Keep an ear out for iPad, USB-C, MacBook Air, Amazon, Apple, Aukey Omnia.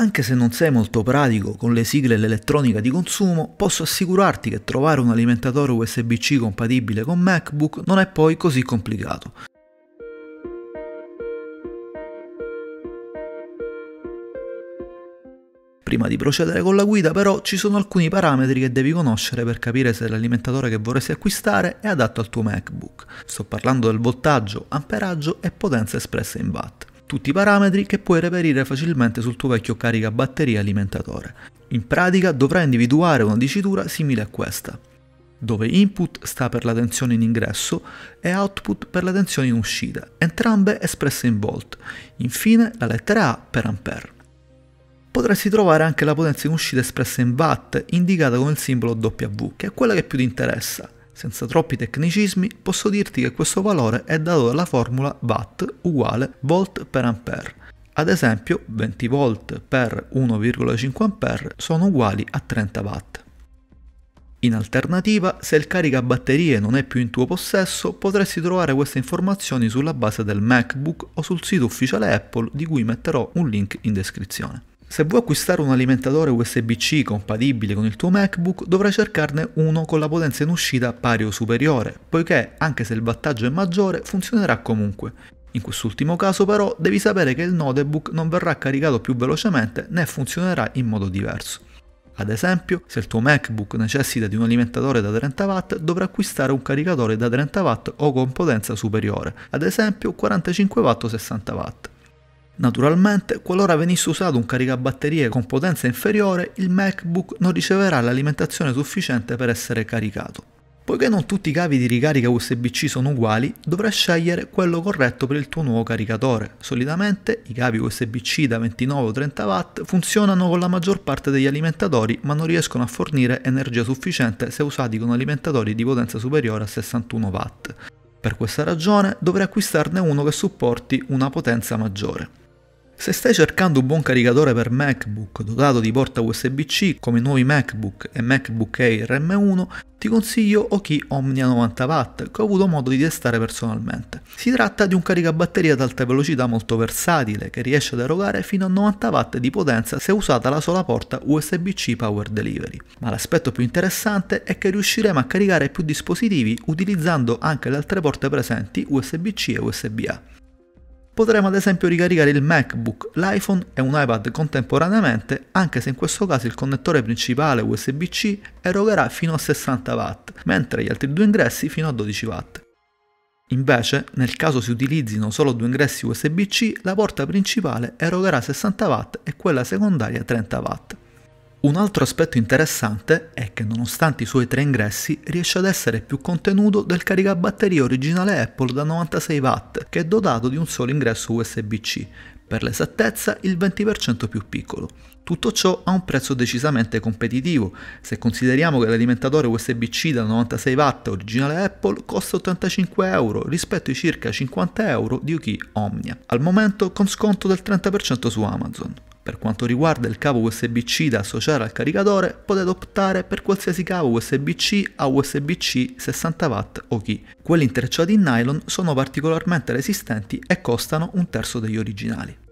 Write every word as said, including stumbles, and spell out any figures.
Anche se non sei molto pratico con le sigle e l'elettronica di consumo, posso assicurarti che trovare un alimentatore U S B C compatibile con MacBook non è poi così complicato. Prima di procedere con la guida però ci sono alcuni parametri che devi conoscere per capire se l'alimentatore che vorresti acquistare è adatto al tuo MacBook. Sto parlando del voltaggio, amperaggio e potenza espressa in watt. Tutti i parametri che puoi reperire facilmente sul tuo vecchio caricabatterie alimentatore. In pratica dovrai individuare una dicitura simile a questa, dove input sta per la tensione in ingresso e output per la tensione in uscita, entrambe espresse in volt. Infine la lettera A per ampere. Potresti trovare anche la potenza in uscita espressa in watt, indicata con il simbolo W, che è quella che più ti interessa. Senza troppi tecnicismi, posso dirti che questo valore è dato dalla formula watt uguale volt per ampere. Ad esempio, venti volt per uno virgola cinque ampere sono uguali a trenta watt. In alternativa, se il caricabatterie non è più in tuo possesso, potresti trovare queste informazioni sulla base del MacBook o sul sito ufficiale Apple, di cui metterò un link in descrizione. Se vuoi acquistare un alimentatore U S B C compatibile con il tuo MacBook, dovrai cercarne uno con la potenza in uscita pari o superiore, poiché, anche se il wattaggio è maggiore, funzionerà comunque. In quest'ultimo caso però devi sapere che il notebook non verrà caricato più velocemente né funzionerà in modo diverso. Ad esempio, se il tuo MacBook necessita di un alimentatore da trenta watt, dovrai acquistare un caricatore da trenta watt o con potenza superiore, ad esempio quarantacinque watt o sessanta watt. Naturalmente, qualora venisse usato un caricabatterie con potenza inferiore, il MacBook non riceverà l'alimentazione sufficiente per essere caricato. Poiché non tutti i cavi di ricarica U S B C sono uguali, dovrai scegliere quello corretto per il tuo nuovo caricatore. Solitamente i cavi U S B C da ventinove o trenta watt funzionano con la maggior parte degli alimentatori, ma non riescono a fornire energia sufficiente se usati con alimentatori di potenza superiore a sessantuno watt. Per questa ragione dovrai acquistarne uno che supporti una potenza maggiore. Se stai cercando un buon caricatore per MacBook dotato di porta U S B C come i nuovi MacBook e MacBook Air M uno, ti consiglio Aukey Omnia novanta watt, che ho avuto modo di testare personalmente. Si tratta di un caricabatterie ad alta velocità molto versatile, che riesce ad erogare fino a novanta watt di potenza se usata la sola porta U S B C Power Delivery. Ma l'aspetto più interessante è che riusciremo a caricare più dispositivi utilizzando anche le altre porte presenti U S B C e U S B A. Potremo ad esempio ricaricare il MacBook, l'iPhone e un iPad contemporaneamente, anche se in questo caso il connettore principale U S B C erogherà fino a sessanta watt, mentre gli altri due ingressi fino a dodici watt. Invece, nel caso si utilizzino solo due ingressi U S B C, la porta principale erogherà sessanta watt e quella secondaria trenta watt. Un altro aspetto interessante è che nonostante i suoi tre ingressi riesce ad essere più contenuto del caricabatterie originale Apple da novantasei watt, che è dotato di un solo ingresso U S B C, per l'esattezza il venti per cento più piccolo. Tutto ciò a un prezzo decisamente competitivo, se consideriamo che l'alimentatore U S B C da novantasei watt originale Apple costa ottantacinque euro rispetto ai circa cinquanta euro di Aukey Omnia, al momento con sconto del trenta per cento su Amazon. Per quanto riguarda il cavo U S B C da associare al caricatore, potete optare per qualsiasi cavo U S B C a U S B C sessanta watt Aukey. Quelli intrecciati in nylon sono particolarmente resistenti e costano un terzo degli originali.